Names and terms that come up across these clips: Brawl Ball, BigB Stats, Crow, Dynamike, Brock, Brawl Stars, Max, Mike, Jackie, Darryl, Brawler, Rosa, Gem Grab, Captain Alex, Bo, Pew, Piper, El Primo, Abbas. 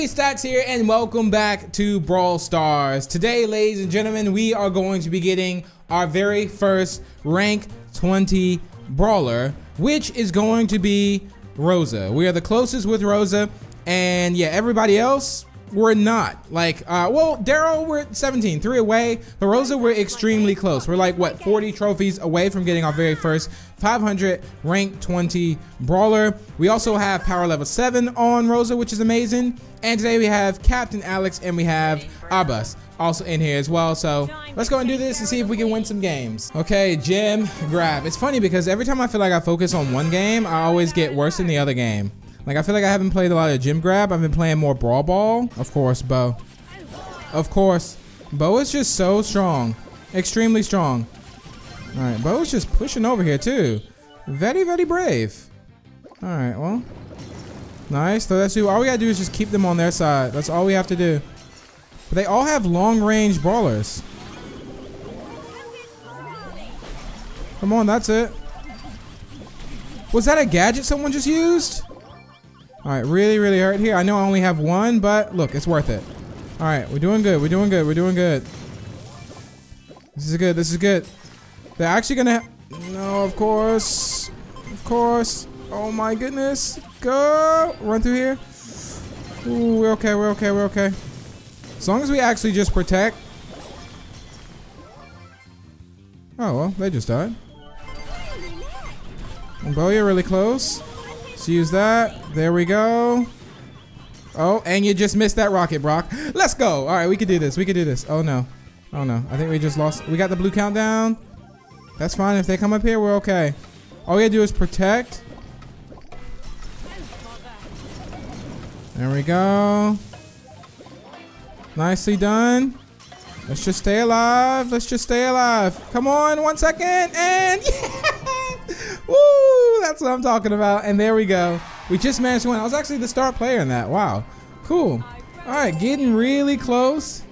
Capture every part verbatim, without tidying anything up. BigB Stats here, and welcome back to Brawl Stars. Today, ladies and gentlemen, we are going to be getting our very first rank twenty brawler, which is going to be Rosa. We are the closest with Rosa, and yeah, everybody else, we're not. Like, uh, well, Darryl, we're seventeen, three away, but Rosa, we're extremely close. We're like, what, forty trophies away from getting our very first five hundred rank twenty brawler. We also have power level seven on Rosa, which is amazing. And today we have Captain Alex and we have Abbas also in here as well. So let's go and do this and see if we can win some games. Okay, Gem Grab. It's funny because every time I feel like I focus on one game, I always get worse than the other game. Like, I feel like I haven't played a lot of Gem Grab. I've been playing more Brawl Ball. Of course, Bo. Of course. Bo is just so strong. Extremely strong. All right, Bo's just pushing over here, too. Very, very brave. All right, well. Nice. So that's all we got to do is just keep them on their side. That's all we have to do. But they all have long-range brawlers. Come on, that's it. Was that a gadget someone just used? All right, really, really hurt here. I know I only have one, but look, it's worth it. All right, we're doing good. We're doing good. We're doing good. This is good. This is good. They're actually gonna. No, of course, of course. Oh my goodness. Go run through here. Ooh, we're okay. We're okay. We're okay. As long as we actually just protect. Oh well, they just died. And Bo, you're really close. Let's use that. There we go. Oh, and you just missed that rocket, Brock. Let's go. All right, we can do this. We can do this. Oh, no. Oh, no. I think we just lost. We got the blue countdown. That's fine. If they come up here, we're okay. All we gotta do is protect. There we go. Nicely done. Let's just stay alive. Let's just stay alive. Come on. One second. And yeah. Woo. That's what I'm talking about. And there we go. We just managed to win. I was actually the star player in that. Wow. Cool. All right. Getting really close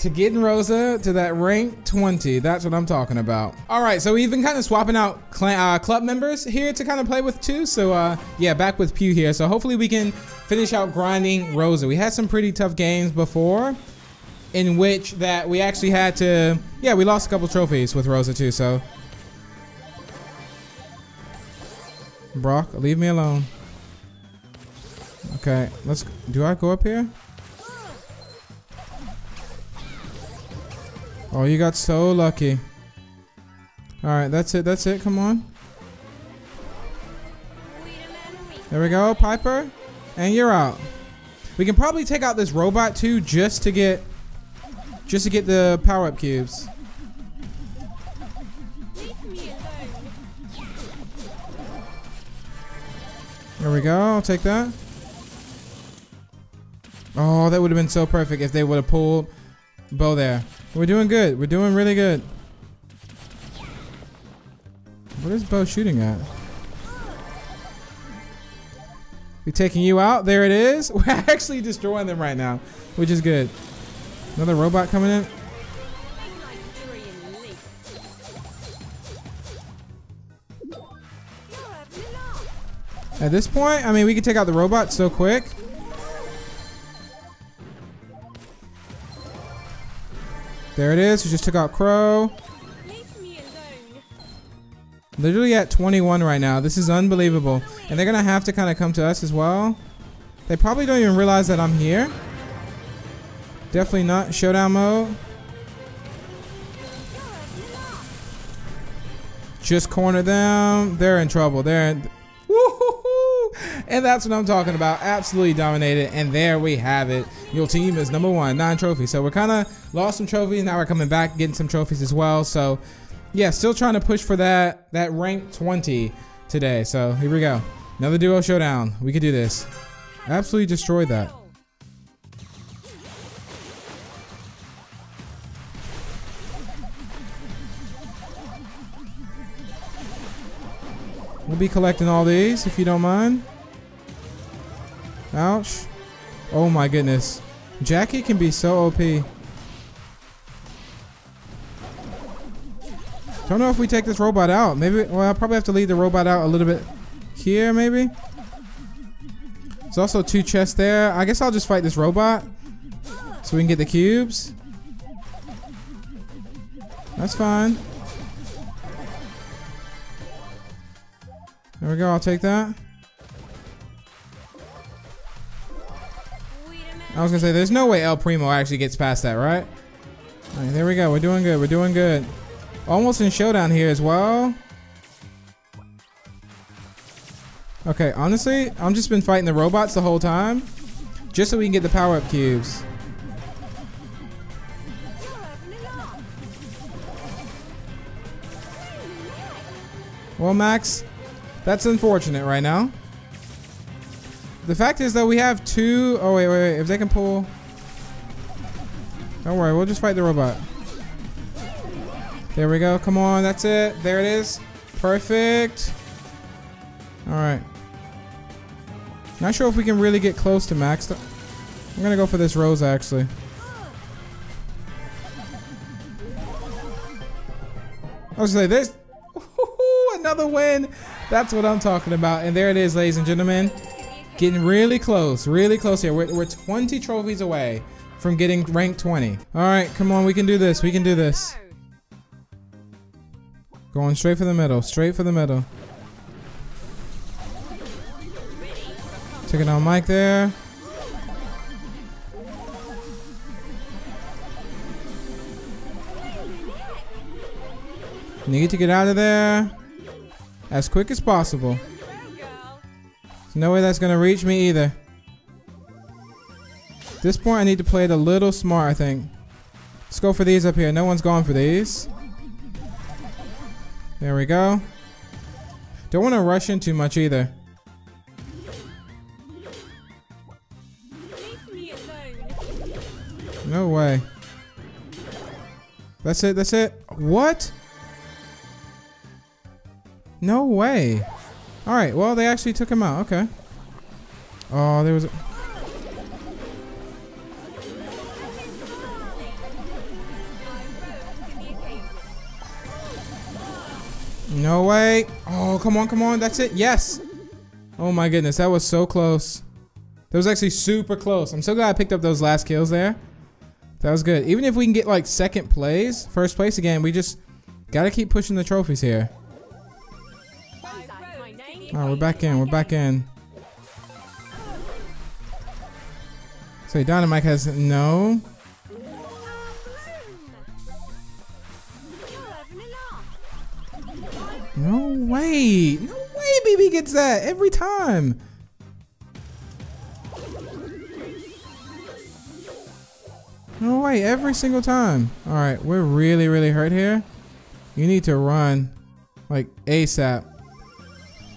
to getting Rosa to that rank twenty. That's what I'm talking about. All right. So we've been kind of swapping out clan, uh, club members here to kind of play with too. So uh, yeah, back with Pew here. So hopefully we can finish out grinding Rosa. We had some pretty tough games before in which that we actually had to, yeah, we lost a couple trophies with Rosa too. So Brock, leave me alone. Okay, let's. Do I go up here? Oh, you got so lucky. All right, that's it. That's it. Come on. There we go, Piper, and you're out. We can probably take out this robot too, just to get, just to get the power-up cubes. There we go, I'll take that. Oh, that would have been so perfect if they would have pulled Bo there. We're doing good, we're doing really good. What is Bo shooting at? We're taking you out, there it is. We're actually destroying them right now, which is good. Another robot coming in. At this point, I mean, we can take out the robot so quick. There it is. We just took out Crow. Leave me alone. Literally at twenty-one right now. This is unbelievable. And they're going to have to kind of come to us as well. They probably don't even realize that I'm here. Definitely not. Showdown mode. Just corner them. They're in trouble. They're in... And that's what I'm talking about. Absolutely dominated. And there we have it. Your team is number one, nine trophies. So we're kind of lost some trophies. Now we're coming back, getting some trophies as well. So yeah, still trying to push for that, that rank twenty today. So here we go. Another duo showdown. We could do this. Absolutely destroyed that. We'll be collecting all these if you don't mind. Ouch. Oh my goodness. Jackie can be so O P. Don't know if we take this robot out. Maybe, well, I'll probably have to lead the robot out a little bit here, maybe. There's also two chests there. I guess I'll just fight this robot so we can get the cubes. That's fine. There we go, I'll take that. I was gonna say, there's no way El Primo actually gets past that, right? Alright, there we go, we're doing good, we're doing good. Almost in showdown here as well. Okay, honestly, I've just been fighting the robots the whole time, just so we can get the power-up cubes. Well, Max, that's unfortunate right now. The fact is, though, we have two... Oh, wait, wait, wait. If they can pull... Don't worry, we'll just fight the robot. There we go. Come on, that's it. There it is. Perfect. All right. Not sure if we can really get close to Max. I'm gonna go for this Rosa, actually. I was gonna say, there's another win. That's what I'm talking about. And there it is, ladies and gentlemen. Getting really close, really close here. We're, we're twenty trophies away from getting rank twenty. All right, come on, we can do this, we can do this. Going straight for the middle, straight for the middle. Taking on Mike there. Need to get out of there as quick as possible. There's no way that's gonna reach me either. At this point, I need to play it a little smart, I think. Let's go for these up here. No one's going for these. There we go. Don't want to rush in too much either. No way. That's it, that's it. What? No way. All right, well, they actually took him out, okay. Oh, there was a... No way. Oh, come on, come on, that's it, yes. Oh my goodness, that was so close. That was actually super close. I'm so glad I picked up those last kills there. That was good. Even if we can get like second place, first place again, we just gotta keep pushing the trophies here. Alright, we're back in, we're back in. So Dynamike has no. No way. No way B B gets that every time. No way, every single time. All right, we're really, really hurt here. You need to run, like ASAP.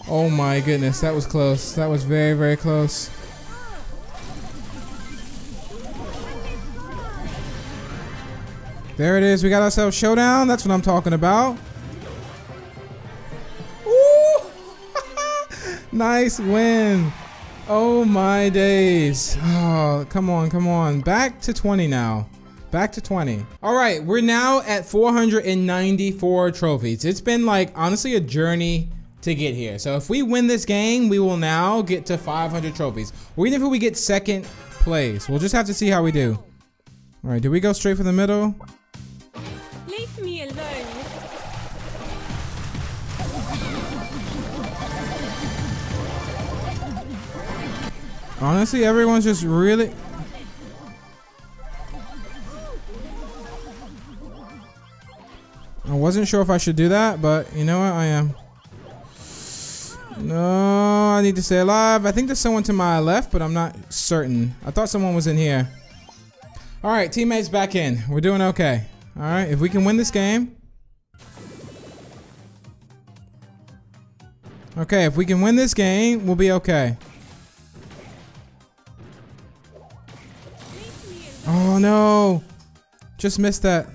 Oh my goodness, that was close. That was very, very close. There it is, we got ourselves showdown. That's what I'm talking about. Ooh, nice win. Oh my days. Oh, come on, come on. Back to twenty now. Back to twenty. All right, we're now at four hundred ninety-four trophies. It's been like, honestly, a journey to get here. So if we win this game, we will now get to five hundred trophies. Or even if we get second place, we'll just have to see how we do. All right, do we go straight for the middle? Leave me alone. Honestly, everyone's just really... I wasn't sure if I should do that, but you know what? I am. No, I need to stay alive. I think there's someone to my left, but I'm not certain. I thought someone was in here. All right, teammates back in. We're doing okay. All right, if we can win this game. Okay, if we can win this game, we'll be okay. Oh no, just missed that.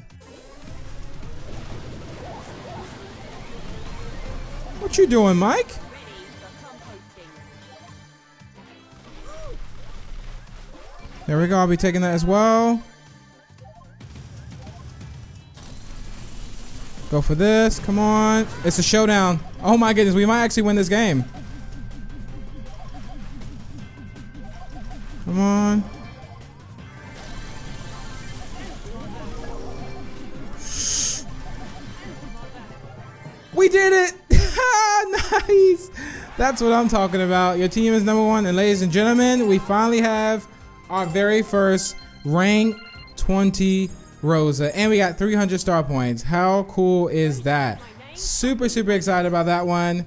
What you doing, Mike? There we go, I'll be taking that as well. Go for this, come on. It's a showdown. Oh my goodness, we might actually win this game. did it. Nice. That's what I'm talking about. Your team is number one. And ladies and gentlemen, we finally have our very first rank twenty Rosa. And we got three hundred star points. How cool is that? Super, super excited about that one.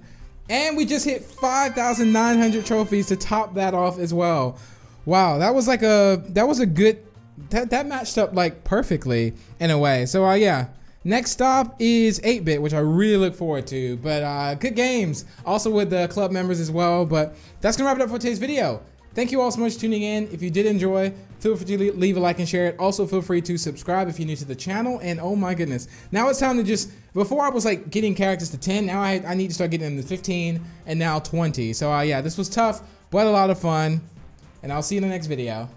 And we just hit five thousand nine hundred trophies to top that off as well. Wow, that was like a, that was a good, that, that matched up like perfectly in a way. So uh, yeah, next stop is eight bit, which I really look forward to. But uh, good games, also with the club members as well. But that's gonna wrap it up for today's video. Thank you all so much for tuning in. If you did enjoy, feel free to leave a like and share it. Also, feel free to subscribe if you're new to the channel. And oh my goodness, now it's time to just, before I was like getting characters to ten, now I, I need to start getting them to fifteen and now twenty. So uh, yeah, this was tough, but a lot of fun. And I'll see you in the next video.